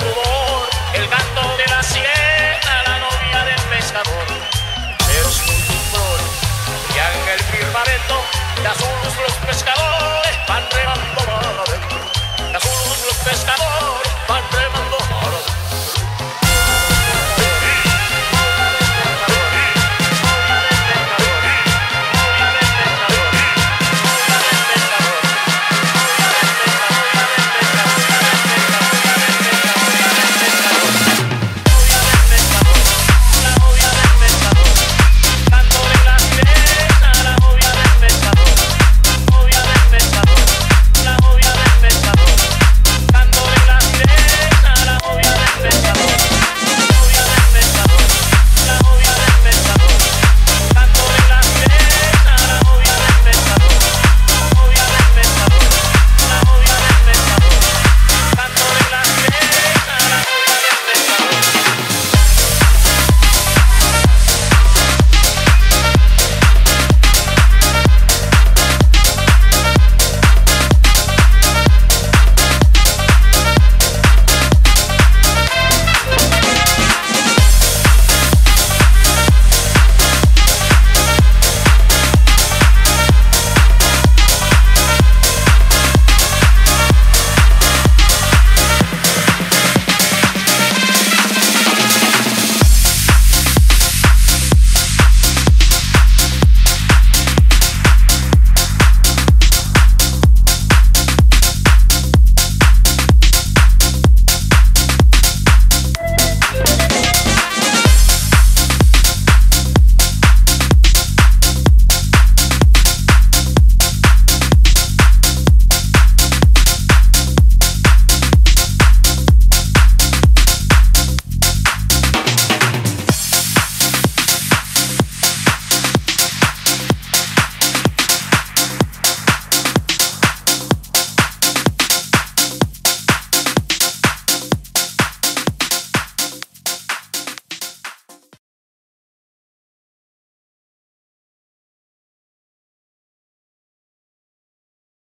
rubor, el canto de la sirena, la novia del pescador. Pero sin tu flor, ya en el firmamento, de azules los pescadores van remando para adentro, de azules los pescadores.